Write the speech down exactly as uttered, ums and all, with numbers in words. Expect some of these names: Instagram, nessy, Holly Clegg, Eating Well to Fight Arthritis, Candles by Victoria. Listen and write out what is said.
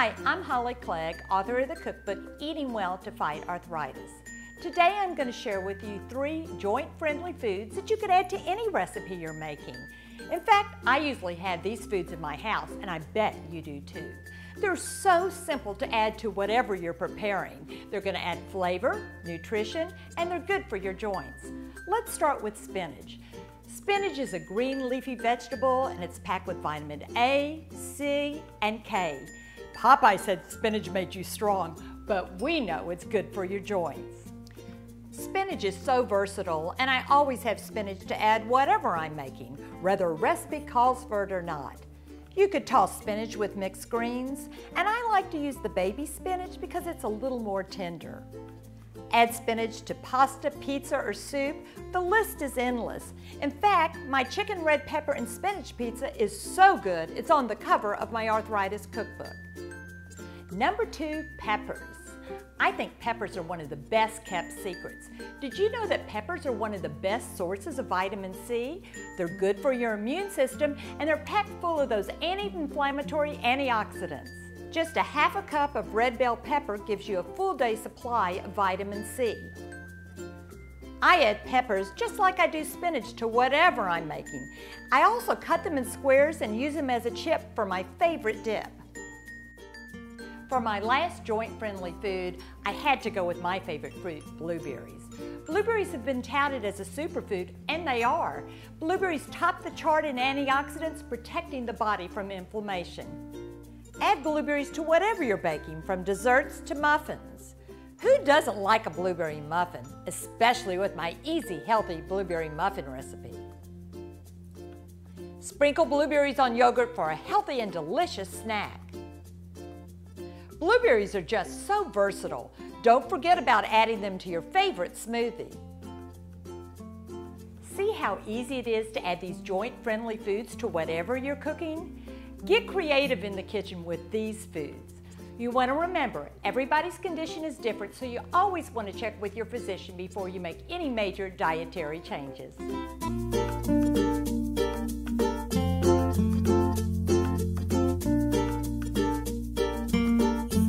Hi, I'm Holly Clegg, author of the cookbook, Eating Well to Fight Arthritis. Today I'm going to share with you three joint-friendly foods that you could add to any recipe you're making. In fact, I usually have these foods in my house, and I bet you do too. They're so simple to add to whatever you're preparing. They're going to add flavor, nutrition, and they're good for your joints. Let's start with spinach. Spinach is a green leafy vegetable, and it's packed with vitamin A, C, and K. Popeye said spinach made you strong, but we know it's good for your joints. Spinach is so versatile, and I always have spinach to add whatever I'm making, whether a recipe calls for it or not. You could toss spinach with mixed greens, and I like to use the baby spinach because it's a little more tender. Add spinach to pasta, pizza, or soup. The list is endless. In fact, my chicken red pepper and spinach pizza is so good, it's on the cover of my arthritis cookbook. Number two, peppers. I think peppers are one of the best kept secrets. Did you know that peppers are one of the best sources of vitamin C? They're good for your immune system, and they're packed full of those anti-inflammatory antioxidants. Just a half a cup of red bell pepper gives you a full day supply of vitamin C. I add peppers just like I do spinach to whatever I'm making. I also cut them in squares and use them as a chip for my favorite dip. For my last joint-friendly food, I had to go with my favorite fruit, blueberries. Blueberries have been touted as a superfood, and they are. Blueberries top the chart in antioxidants, protecting the body from inflammation. Add blueberries to whatever you're baking, from desserts to muffins. Who doesn't like a blueberry muffin, especially with my easy, healthy blueberry muffin recipe? Sprinkle blueberries on yogurt for a healthy and delicious snack. Blueberries are just so versatile. Don't forget about adding them to your favorite smoothie. See how easy it is to add these joint-friendly foods to whatever you're cooking? Get creative in the kitchen with these foods. You want to remember, everybody's condition is different, so you always want to check with your physician before you make any major dietary changes.